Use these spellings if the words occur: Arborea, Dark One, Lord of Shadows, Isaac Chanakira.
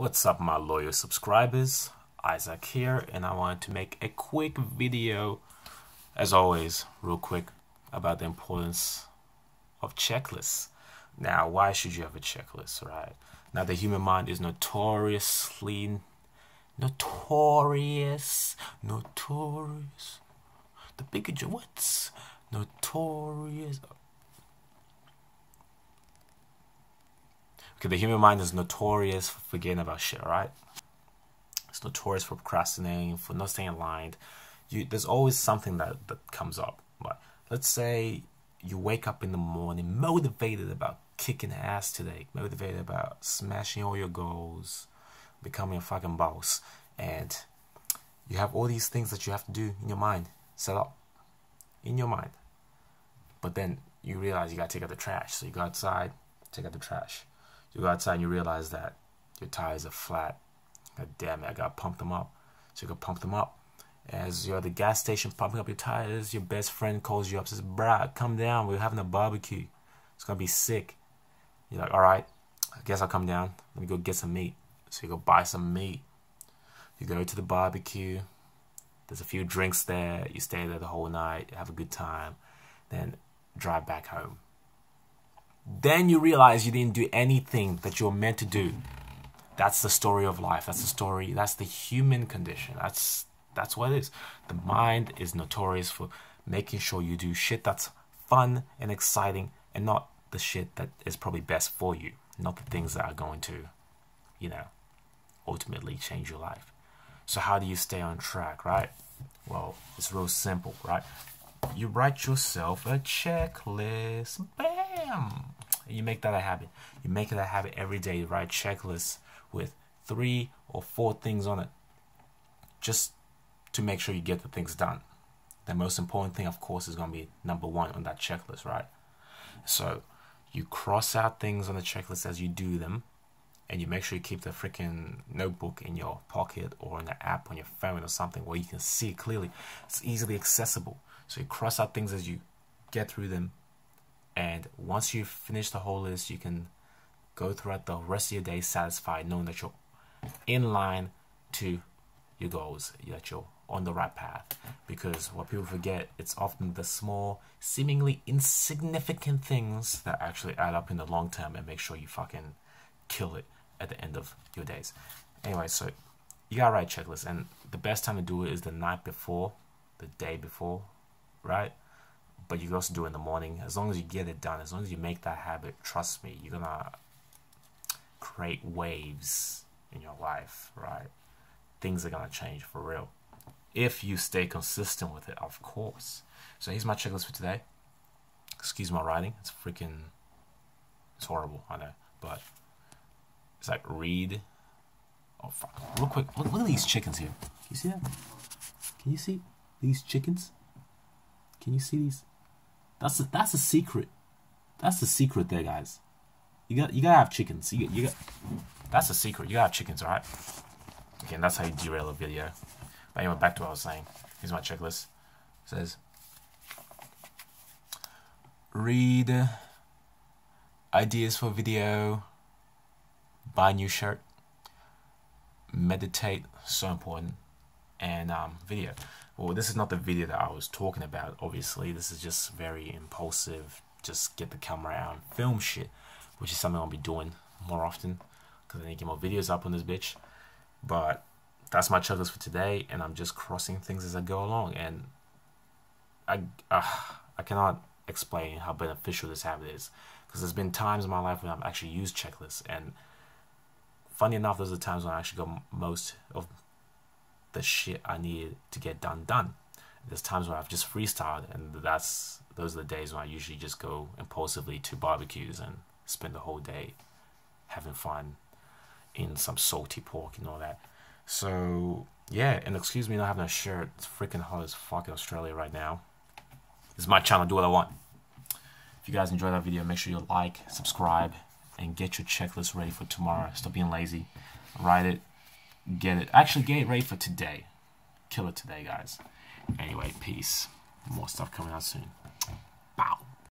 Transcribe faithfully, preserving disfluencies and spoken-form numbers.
What's up my loyal subscribers, Isaac here, and I wanted to make a quick video, as always, real quick, about the importance of checklists. Now, why should you have a checklist, right? Now, the human mind is notoriously, notorious, notorious, the bigger, what's notorious? Okay, the human mind is notorious for forgetting about shit, right? It's notorious for procrastinating, for not staying aligned. You, there's always something that, that comes up. Like, let's say you wake up in the morning motivated about kicking ass today, motivated about smashing all your goals, becoming a fucking boss, and you have all these things that you have to do in your mind, set up, in your mind. But then you realize you gotta take out the trash, so you go outside, take out the trash. You go outside and you realize that your tires are flat. God damn it, I gotta pump them up. So you go pump them up. As you're at the gas station pumping up your tires, your best friend calls you up, says, "Bruh, come down, we're having a barbecue. It's gonna be sick." You're like, "Alright, I guess I'll come down. Let me go get some meat." So you go buy some meat. You go to the barbecue. There's a few drinks there. You stay there the whole night, have a good time, then drive back home. Then you realize you didn't do anything that you were meant to do. That's the story of life. That's the story. That's the human condition. That's that's what it is. The mind is notorious for making sure you do shit that's fun and exciting and not the shit that is probably best for you. Not the things that are going to, you know, ultimately change your life. So how do you stay on track, right? Well, it's real simple, right? You write yourself a checklist. Bam! You make that a habit. You make it a habit every day. You write checklists with three or four things on it, just to make sure you get the things done. The most important thing, of course, is going to be number one on that checklist, right? So you cross out things on the checklist as you do them, and you make sure you keep the freaking notebook in your pocket or in the app on your phone or something where you can see it clearly. It's easily accessible. So you cross out things as you get through them, and once you finish the whole list, you can go throughout the rest of your day satisfied, knowing that you're in line to your goals, that you're on the right path. Because what people forget, it's often the small, seemingly insignificant things that actually add up in the long term and make sure you fucking kill it at the end of your days. Anyway, so you gotta write checklists, and the best time to do it is the night before, the day before, right? But you can also do it in the morning. As long as you get it done, as long as you make that habit, trust me, you're gonna create waves in your life, right? Things are gonna change for real if you stay consistent with it, of course. So here's my checklist for today. Excuse my writing, it's freaking, it's horrible, I know, but it's like read. Oh fuck! Real quick, look, look at these chickens here. Can you see that? Can you see these chickens? Can you see these? That's the that's the secret. That's the secret there, guys. You got you gotta have chickens. You got, you got that's the secret. You gotta have chickens, alright? Again, that's how you derail a video. But anyway, back to what I was saying. Here's my checklist. It says read, ideas for video, buy a new shirt, meditate, so important, and um video. Well, this is not the video that I was talking about, obviously. This is just very impulsive, just get the camera out and film shit, which is something I'll be doing more often, because I need to get more videos up on this bitch. But that's my checklist for today, and I'm just crossing things as I go along, and I uh, I cannot explain how beneficial this habit is, because there's been times in my life when I've actually used checklists, and funny enough, those are the times when I actually got most of the shit I needed to get done done. There's times where I've just freestyled, and that's those are the days when I usually just go impulsively to barbecues and spend the whole day having fun in some salty pork and all that. So yeah, and excuse me not having a shirt. It's freaking hot as fuck in Australia right now. It's my channel, do what I want. If you guys enjoyed that video, make sure you like, subscribe, and get your checklist ready for tomorrow. Stop being lazy. Write it. Get it. Actually, get it ready for today. Kill it today, guys. Anyway, peace. More stuff coming out soon. Bow.